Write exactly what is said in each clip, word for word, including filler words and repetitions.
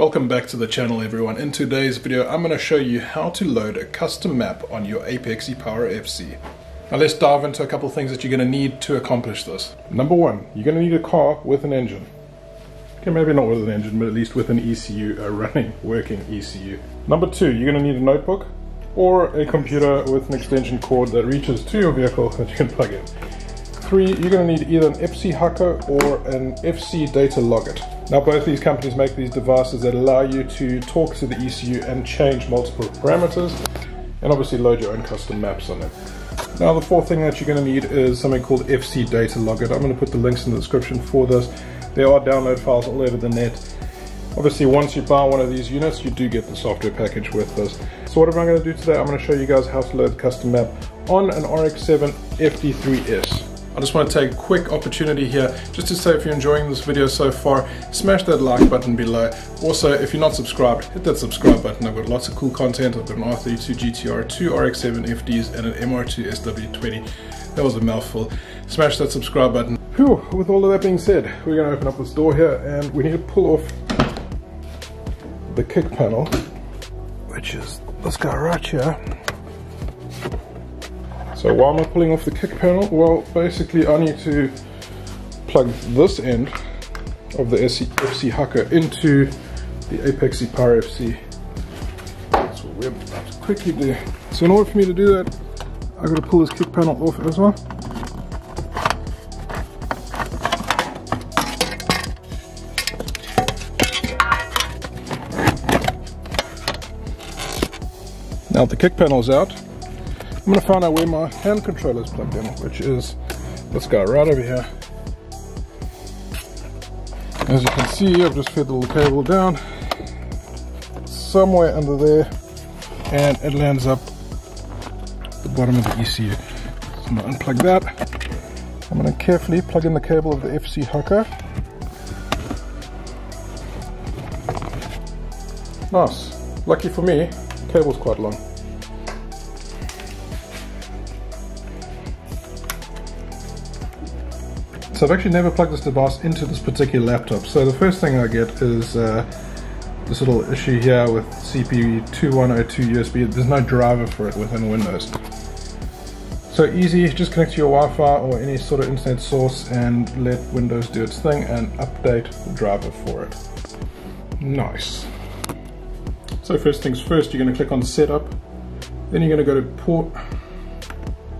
Welcome back to the channel, everyone. In today's video I'm going to show you how to load a custom map on your Apexi Power F C. Now let's dive into a couple of things that you're going to need to accomplish this. Number one, you're going to need a car with an engine. Okay, maybe not with an engine, but at least with an E C U, a running, working E C U. Number two, you're going to need a notebook or a computer with an extension cord that reaches to your vehicle that you can plug in. Three, you're going to need either an F C Hako or an F C Datalogit. Now both these companies make these devices that allow you to talk to the E C U and change multiple parameters and obviously load your own custom maps on it. Now the fourth thing that you're going to need is something called F C Datalogit. I'm going to put the links in the description for this. There are download files all over the net. Obviously once you buy one of these units you do get the software package with this. So what am I going to do today? I'm going to show you guys how to load the custom map on an R X seven F D three S. I just want to take a quick opportunity here just to say, if you're enjoying this video so far, smash that like button below. Also, if you're not subscribed, hit that subscribe button. I've got lots of cool content. I've got an R thirty-two G T R, two R X seven F Ds and an M R two S W twenty. That was a mouthful. Smash that subscribe button. Whew, with all of that being said, we're going to open up this door here and we need to pull off the kick panel, which is this guy right here. So why am I pulling off the kick panel? Well, basically I need to plug this end of the F C Hako into the Apexi Power F C. That's what we're about to quickly do. So in order for me to do that, I've got to pull this kick panel off as well. Now the kick panel's out. I'm going to find out where my hand controller is plugged in, which is this guy right over here. As you can see, I've just fed the little cable down somewhere under there and it lands up the bottom of the E C U. So I'm going to unplug that. I'm going to carefully plug in the cable of the F C Hako. Nice. Lucky for me, the cable's quite long. So I've actually never plugged this device into this particular laptop. So the first thing I get is uh, this little issue here with C P two one oh two U S B. There's no driver for it within Windows. So easy, just connect to your Wi-Fi or any sort of internet source and let Windows do its thing and update the driver for it. Nice. So first things first, you're going to click on Setup. Then you're going to go to Port.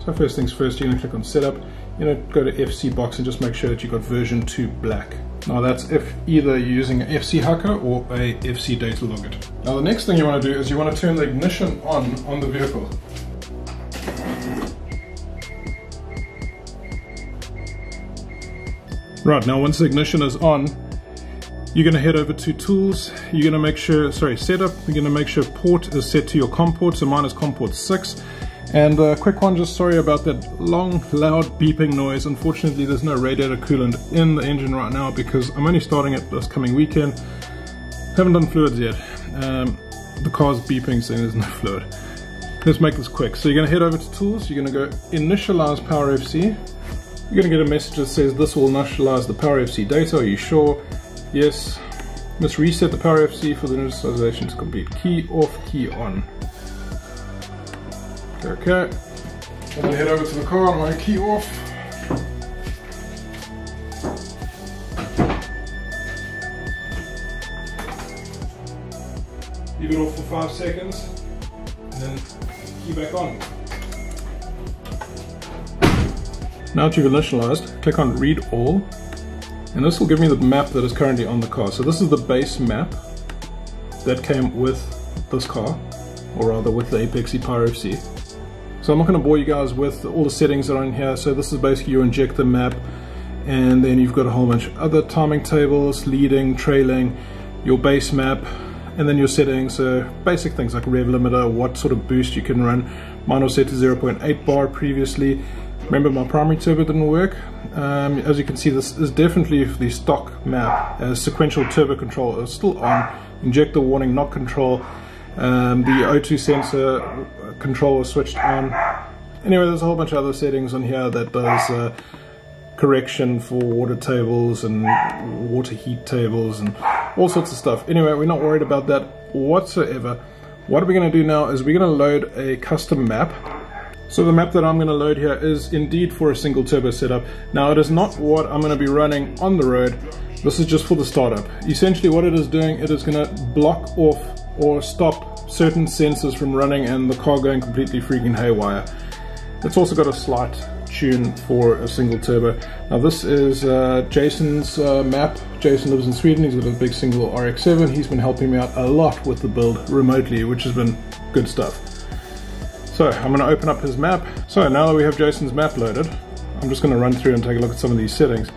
So first things first, you're going to click on Setup. You know, go to F C box and just make sure that you've got version two black. Now that's if either you're using an F C Hako or a F C Datalogit. Now the next thing you want to do is you want to turn the ignition on on the vehicle. Right, now once the ignition is on, you're going to head over to Tools. You're going to make sure, sorry, Setup. You're going to make sure Port is set to your COM port, so mine is COM port six. And a quick one, just sorry about that long, loud beeping noise. Unfortunately, there's no radiator coolant in the engine right now because I'm only starting it this coming weekend. Haven't done fluids yet. Um, the car's beeping saying there's no fluid. Let's make this quick. So you're going to head over to Tools. You're going to go Initialize Power F C. You're going to get a message that says this will initialize the Power F C data. Are you sure? Yes. Let's reset the Power F C for the initialization to complete. Key off, key on. Okay, I'm going to head over to the car, I'm going to key off. Leave it off for five seconds, and then key back on. Now that you've initialized, click on Read All, and this will give me the map that is currently on the car. So this is the base map that came with this car, or rather with the Apexi Power F C. So I'm not going to bore you guys with all the settings that are in here. So this is basically you inject the map and then you've got a whole bunch of other timing tables, leading, trailing, your base map, and then your settings. So basic things like rev limiter, what sort of boost you can run. Mine was set to zero point eight bar previously. Remember my primary turbo didn't work. Um, as you can see, this is definitely the stock map. Uh, sequential turbo control is still on. Injector warning, not control. Um, the O two sensor control was switched on. Anyway, there's a whole bunch of other settings on here that does uh, correction for water tables and water heat tables and all sorts of stuff. Anyway, we're not worried about that whatsoever. What we're going to do now is we're going to load a custom map. So the map that I'm going to load here is indeed for a single turbo setup. Now, it is not what I'm going to be running on the road. This is just for the startup. Essentially what it is doing, it is going to block off or stop certain sensors from running and the car going completely freaking haywire. It's also got a slight tune for a single turbo. Now this is uh, Jason's uh, map. Jason lives in Sweden. He's got a big single R X seven. He's been helping me out a lot with the build remotely, which has been good stuff. So I'm going to open up his map. So now that we have Jason's map loaded, I'm just going to run through and take a look at some of these settings.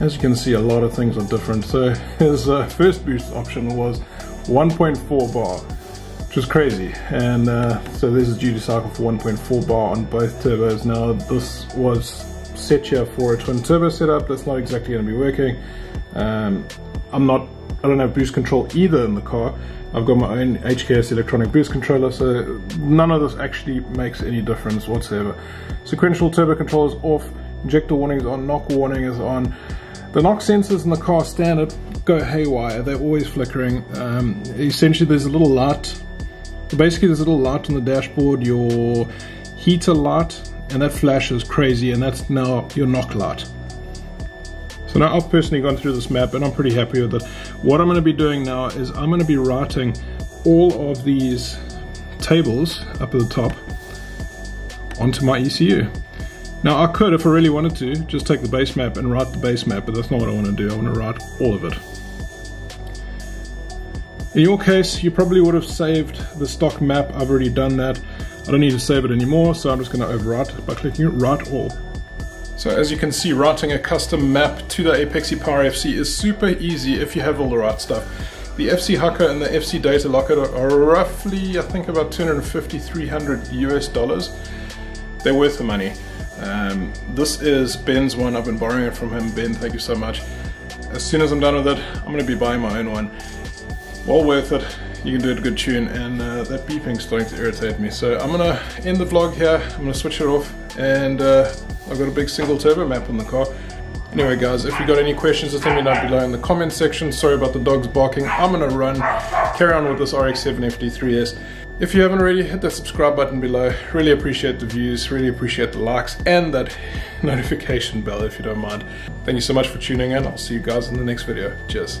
As you can see, a lot of things are different. So his uh, first boost option was one point four bar, which is crazy. And uh, so there's a duty cycle for one point four bar on both turbos. Now this was set here for a twin turbo setup. That's not exactly going to be working. Um, I'm not. I don't have boost control either in the car. I've got my own H K S electronic boost controller, so none of this actually makes any difference whatsoever. Sequential turbo control is off, injector warning is on, knock warning is on. The knock sensors in the car standard go haywire, they're always flickering. Um, essentially there's a little light, basically there's a little light on the dashboard, your heater light, and that flashes crazy, and that's now your knock light. So now I've personally gone through this map and I'm pretty happy with it. What I'm going to be doing now is I'm going to be writing all of these tables up at the top onto my E C U. Now I could, if I really wanted to, just take the base map and write the base map, but that's not what I want to do. I want to write all of it. In your case, you probably would have saved the stock map. I've already done that. I don't need to save it anymore, so I'm just going to overwrite it by clicking write all. So as you can see, writing a custom map to the Apexi Power F C is super easy if you have all the right stuff. The F C Hako and the F C Datalogit are roughly, I think, about two hundred fifty to three hundred US dollars. They're worth the money. Um, this is Ben's one. I've been borrowing it from him. Ben, thank you so much. As soon as I'm done with it, I'm going to be buying my own one. Well worth it. You can do it a good tune, and uh, that beeping's starting to irritate me. So I'm going to end the vlog here. I'm going to switch it off, and uh, I've got a big single turbo map on the car. Anyway guys, if you've got any questions, just let me know below in the comment section. Sorry about the dogs barking. I'm going to run, carry on with this R X seven F D three S. If you haven't already, hit that subscribe button below. Really appreciate the views, really appreciate the likes, and that notification bell if you don't mind. Thank you so much for tuning in. I'll see you guys in the next video. Cheers.